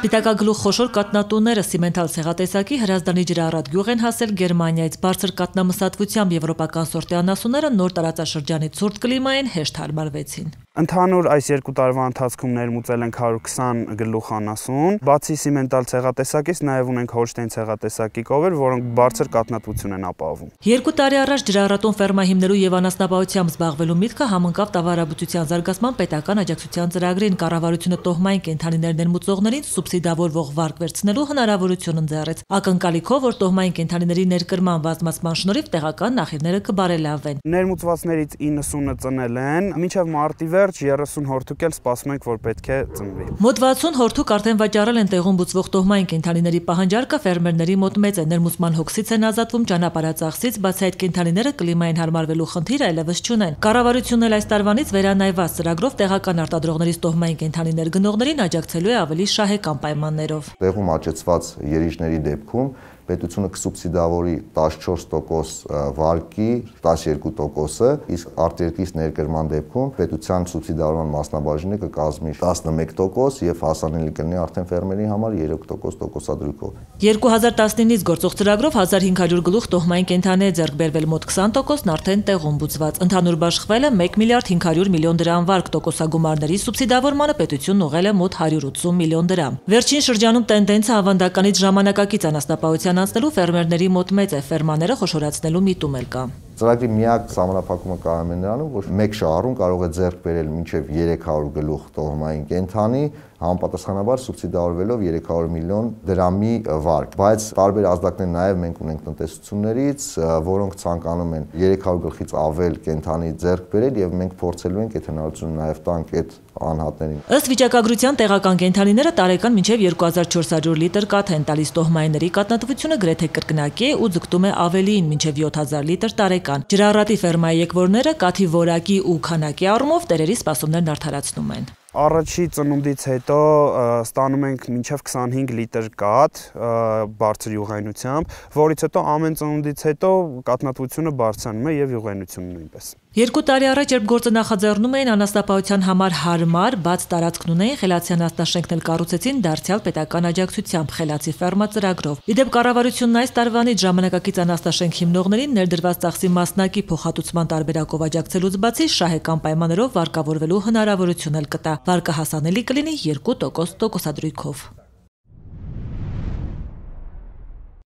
Սպիտակագլուխխոշոր կատնատունները սիմենթալ ցեղատեսակի հրազդանի ջրառատ գյուղ են հասել Գերմանիայից։ Բարձր կատնամսատվությամբ եվրոպական սորտի անասունները նոր տարածաշրջանի ցուրտ կլիմային հեշտ հարմարվեցին։ Ընդհանուր այս երկու տարվա ընթացքում ներմուծել ենք 120 գլուխանասուն, բացի սիմենտալ ցեղատեսակից նաև ունենք հոլշտեին ցեղատեսակի կովեր, որոնք բարձր կատնատվություն են ապահովում։ Երկու տարի առաջ ջրառատուն ֆերմա հիմնելու եւ անասնապահությամբ զբաղվելու միտքը համընկավ տավարաբուծության զարգացման պետական աջակցության ծրագրին, կառավարությունը տոհմային կենդանիներ ներմուծողներին սուբսիդավորվող վարկ վերցնելու հնարավորություն ընձեռեց, ակնկալիքով, որ տոհմային կենդանիների ներկրման բազմացման շնորհիվ տեղական նախիրները կբարելավեն։ Ներմուծվածներից 90-ը ծնել են, մինչև մարտի 30 հորդուկ էլ սպասում ենք, որ պետք է ծնվի։ Մոտ 60 հորդուկ արդեն վաճառել են տեղում բուծվող տոհմային կենդանիների պահանջարկը ֆերմերների մոտ մեծ է, ներմուծման հոգսից են ազատվում, ճանապարհածախսից, բացի այդ կենդանիները կլիմային հարմարվելու խնդիր այլևս չունեն։ Կառավարությունն էլ այս տարվանից վերանայված ծրագրով տեղական արտադրողներից տոհմային կենդանիներ գնողներին աջակցելու է ավելի շահեկան պայմաններով։ Տեղում աճեցված երիճների դեպքում պետությունը կսուբսիդավորի 14% վարկի 12%-ը, իսկ արտերկրից ներկրման դեպքում պետության սուբսիդավորման մասնաբաժինը կկազմի 11% եւ հասանելի կլինի արդեն ֆերմերի համար 3% տոկոսադրույքով։ 2019-ից գործող ծրագրով 1500 գլուխ տոհմային կենդանի է ձեռք բերվել, մոտ 20%-ն արդեն տեղում բուծված։ Ընդհանուր բաշխվել է 1,5 միլիարդ դրամ վարկ, տոկոսագումարների սուբսիդավորմանը պետությունն ուղղել է մոտ 180 միլիոն դրամ։ Վերջին շրջանում տենդենսը ավանդականից ժամանակակից անասնապահության անցնելու ֆերմերների մոտ մեծ է, ֆերմաները խոշորացնելու միտում էլ կա։ Ծրագրի միակ համանախապակումը կարամ է նրանում, որ մեկ շահառուն կարող է ձեռք բերել մինչև 300 գլուխ տոհմային կենդանի, համապատասխանաբար սուբսիդավորվելով 300 միլիոն դրամի վարկ, բայց տարբեր ազդակներ նաև մենք ունենք տնտեսություններից, որոնք ցանկանում են 300 գլխից ավել կենդանի ձեռք բերել եւ մենք փորձելու ենք այդ հնարավորությունը նաև տանք այդ անհատներին։ Ըստ վիճակագրության տեղական կենդանիները տարեկան մինչև 2400 լիտր կաթ են տալիս, տոհմայինների կատնատվությունը գրեթե կրկնակի է ու ձգտում է ավելիին մինչև 7000 լիտր տարեկան։ Ջրառատի ֆերմայի եկվորները կաթի որակի ու քանակի առումով տերերի սպասումներն արդարացնում են։ Առաջի ծնունդից հետո ստանում ենք մինչև 25 լիտր կաթ բարձր յուղայնությամբ, որից հետո ամեն ծնունդից հետո կատնատվությունը բարձրանում է եւ յուղայնությունը նույնպես։ Երկու տարի առաջ, երբ գործը նախաձեռնում էին, անասնապահության համար հարմար բաց տարածքն ունեին, խելացիան աստաշենքն էլ կառուցեցին դարձյալ պետական աջակցությամբ խելացի ֆերմա ծրագրով։ Ի դեպ, կառավարությունն այս տարվանից ժամանակակից անաստաշենք հիմնողներին ներդրված ծախսի մասնակի փոխհատուցման տարբերակով աջակցելուց բացի շահեկան պայմաններով վարկավորվելու հնարավորություն էլ կտա։ Վարկը հասանելի կլինի 2% տոկոսադրույքով։